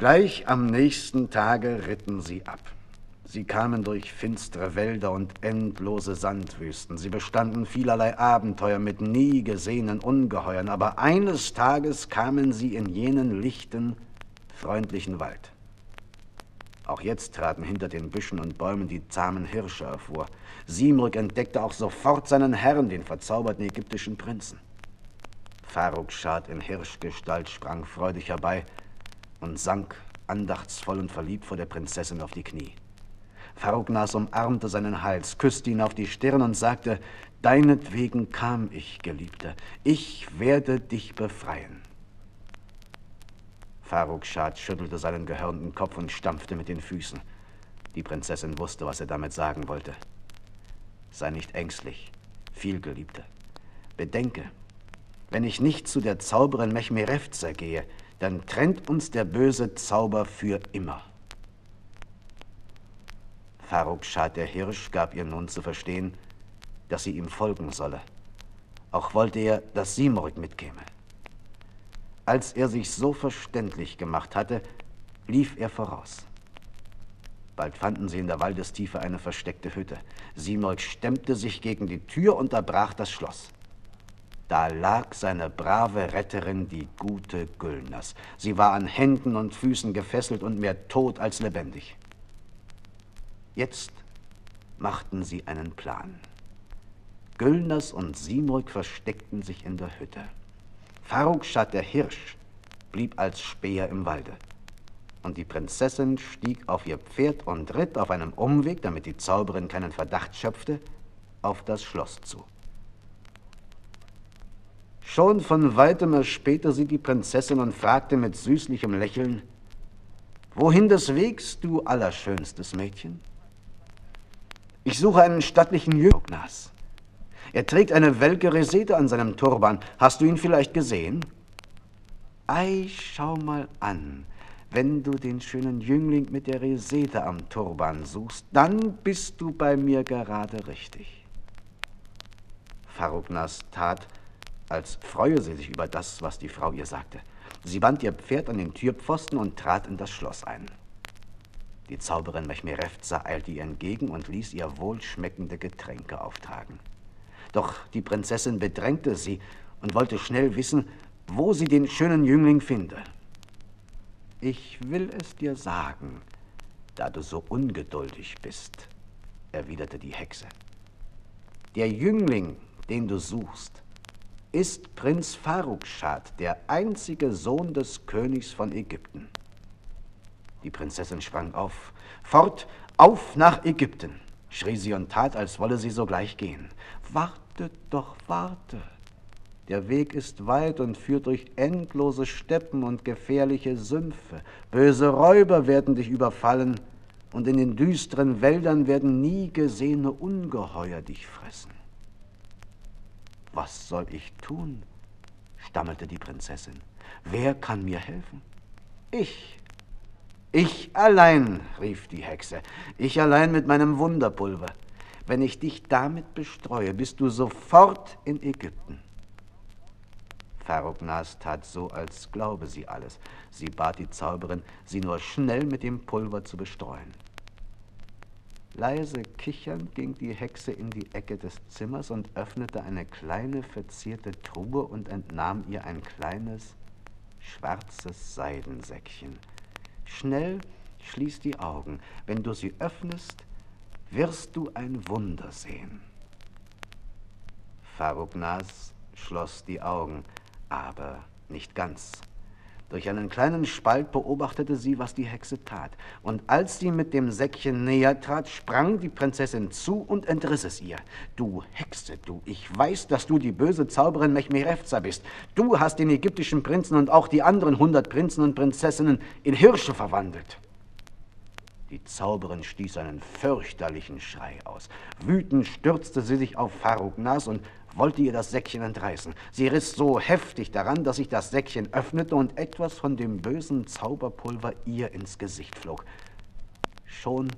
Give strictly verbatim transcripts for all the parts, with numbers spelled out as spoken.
Gleich am nächsten Tage ritten sie ab. Sie kamen durch finstere Wälder und endlose Sandwüsten. Sie bestanden vielerlei Abenteuer mit nie gesehenen Ungeheuern, aber eines Tages kamen sie in jenen lichten, freundlichen Wald. Auch jetzt traten hinter den Büschen und Bäumen die zahmen Hirsche hervor. Simrück entdeckte auch sofort seinen Herrn, den verzauberten ägyptischen Prinzen. Faruk-Schad in Hirschgestalt sprang freudig herbei und sank andachtsvoll und verliebt vor der Prinzessin auf die Knie. Faruknas umarmte seinen Hals, küsste ihn auf die Stirn und sagte: Deinetwegen kam ich, Geliebter, ich werde dich befreien. Faruk-Schad schüttelte seinen gehörnten Kopf und stampfte mit den Füßen. Die Prinzessin wusste, was er damit sagen wollte. Sei nicht ängstlich, vielgeliebte. Bedenke, wenn ich nicht zu der Zauberin Mechmerevze gehe, dann trennt uns der böse Zauber für immer. Faruk-Schad der Hirsch gab ihr nun zu verstehen, dass sie ihm folgen solle. Auch wollte er, dass Simorg mitkäme. Als er sich so verständlich gemacht hatte, lief er voraus. Bald fanden sie in der Waldestiefe eine versteckte Hütte. Simorg stemmte sich gegen die Tür und unterbrach das Schloss. Da lag seine brave Retterin, die gute Gülnas. Sie war an Händen und Füßen gefesselt und mehr tot als lebendig. Jetzt machten sie einen Plan. Gülnas und Simrück versteckten sich in der Hütte. Faruk-Schad der Hirsch blieb als Späher im Walde. Und die Prinzessin stieg auf ihr Pferd und ritt auf einem Umweg, damit die Zauberin keinen Verdacht schöpfte, auf das Schloss zu. Schon von weitem erspähte sie die Prinzessin und fragte mit süßlichem Lächeln: Wohin des Wegs, du allerschönstes Mädchen? Ich suche einen stattlichen Jüngling. Er trägt eine welke Resete an seinem Turban. Hast du ihn vielleicht gesehen? Ei, schau mal an. Wenn du den schönen Jüngling mit der Resete am Turban suchst, dann bist du bei mir gerade richtig. Faruknas tat, als freue sie sich über das, was die Frau ihr sagte. Sie band ihr Pferd an den Türpfosten und trat in das Schloss ein. Die Zauberin Mechmerevze eilte ihr entgegen und ließ ihr wohlschmeckende Getränke auftragen. Doch die Prinzessin bedrängte sie und wollte schnell wissen, wo sie den schönen Jüngling finde. »Ich will es dir sagen, da du so ungeduldig bist«, erwiderte die Hexe. »Der Jüngling, den du suchst, ist Prinz Faruk-Schad, der einzige Sohn des Königs von Ägypten.« Die Prinzessin sprang auf. »Fort, auf nach Ägypten«, schrie sie und tat, als wolle sie sogleich gehen. »Wartet doch, warte! Der Weg ist weit und führt durch endlose Steppen und gefährliche Sümpfe. Böse Räuber werden dich überfallen, und in den düsteren Wäldern werden nie gesehene Ungeheuer dich fressen.« »Was soll ich tun?«, stammelte die Prinzessin. »Wer kann mir helfen?« »Ich! Ich allein«, rief die Hexe. »Ich allein mit meinem Wunderpulver. Wenn ich dich damit bestreue, bist du sofort in Ägypten.« Faruknas tat so, als glaube sie alles. Sie bat die Zauberin, sie nur schnell mit dem Pulver zu bestreuen. Leise kichernd ging die Hexe in die Ecke des Zimmers und öffnete eine kleine verzierte Truhe und entnahm ihr ein kleines, schwarzes Seidensäckchen. »Schnell schließ die Augen. Wenn du sie öffnest, wirst du ein Wunder sehen.« Faruknas schloss die Augen, aber nicht ganz. Durch einen kleinen Spalt beobachtete sie, was die Hexe tat. Und als sie mit dem Säckchen näher trat, sprang die Prinzessin zu und entriss es ihr. »Du Hexe, du, ich weiß, dass du die böse Zauberin Mechmerevze bist. Du hast den ägyptischen Prinzen und auch die anderen hundert Prinzen und Prinzessinnen in Hirsche verwandelt.« Die Zauberin stieß einen fürchterlichen Schrei aus. Wütend stürzte sie sich auf Faruknas und wollte ihr das Säckchen entreißen. Sie riss so heftig daran, dass sich das Säckchen öffnete und etwas von dem bösen Zauberpulver ihr ins Gesicht flog. Schon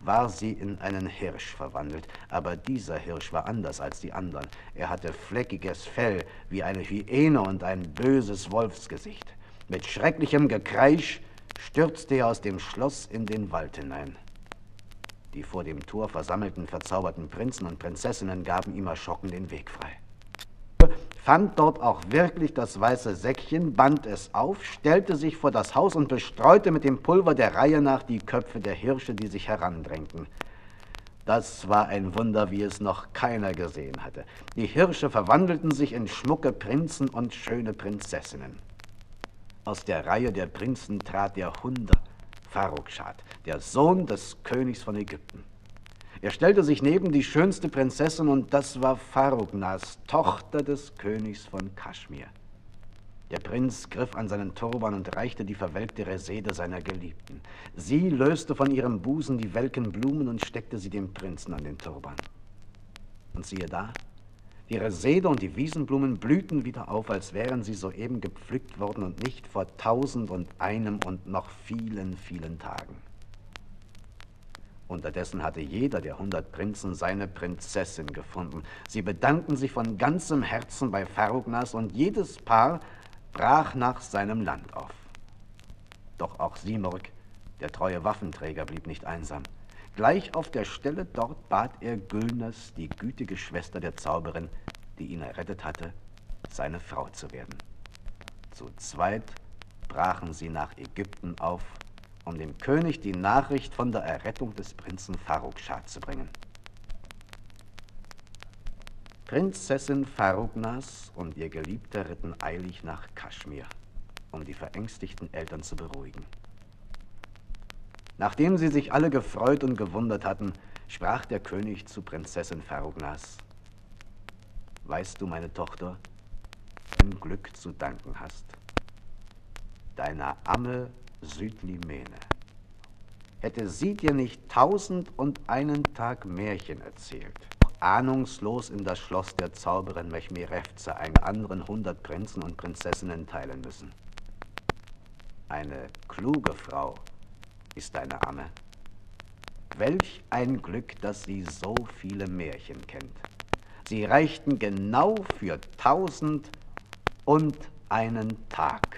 war sie in einen Hirsch verwandelt, aber dieser Hirsch war anders als die anderen. Er hatte fleckiges Fell wie eine Hyäne und ein böses Wolfsgesicht. Mit schrecklichem Gekreisch stürzte er aus dem Schloss in den Wald hinein. Die vor dem Tor versammelten, verzauberten Prinzen und Prinzessinnen gaben ihm erschrocken den Weg frei. Fand dort auch wirklich das weiße Säckchen, band es auf, stellte sich vor das Haus und bestreute mit dem Pulver der Reihe nach die Köpfe der Hirsche, die sich herandrängten. Das war ein Wunder, wie es noch keiner gesehen hatte. Die Hirsche verwandelten sich in schmucke Prinzen und schöne Prinzessinnen. Aus der Reihe der Prinzen trat der Hunder, Faruk-Schad, der Sohn des Königs von Ägypten. Er stellte sich neben die schönste Prinzessin, und das war Farrugnas, Tochter des Königs von Kaschmir. Der Prinz griff an seinen Turban und reichte die verwelkte Resede seiner Geliebten. Sie löste von ihrem Busen die welken Blumen und steckte sie dem Prinzen an den Turban. Und siehe da, die Resede und die Wiesenblumen blühten wieder auf, als wären sie soeben gepflückt worden und nicht vor tausend und einem und noch vielen, vielen Tagen. Unterdessen hatte jeder der hundert Prinzen seine Prinzessin gefunden. Sie bedankten sich von ganzem Herzen bei Faruknas, und jedes Paar brach nach seinem Land auf. Doch auch Simorg, der treue Waffenträger, blieb nicht einsam. Gleich auf der Stelle dort bat er Gülnas, die gütige Schwester der Zauberin, die ihn errettet hatte, seine Frau zu werden. Zu zweit brachen sie nach Ägypten auf, um dem König die Nachricht von der Errettung des Prinzen Faruk-Schad zu bringen. Prinzessin Faruknas und ihr Geliebter ritten eilig nach Kaschmir, um die verängstigten Eltern zu beruhigen. Nachdem sie sich alle gefreut und gewundert hatten, sprach der König zu Prinzessin Faruknas: Weißt du, meine Tochter, dem Glück zu danken hast, deiner Amme Südlimene. Hätte sie dir nicht tausend und einen Tag Märchen erzählt, ahnungslos in das Schloss der Zauberin Mechmerevze einen anderen hundert Prinzen und Prinzessinnen teilen müssen. Eine kluge Frau ist deine Amme. Welch ein Glück, dass sie so viele Märchen kennt. Sie reichten genau für tausend und einen Tag.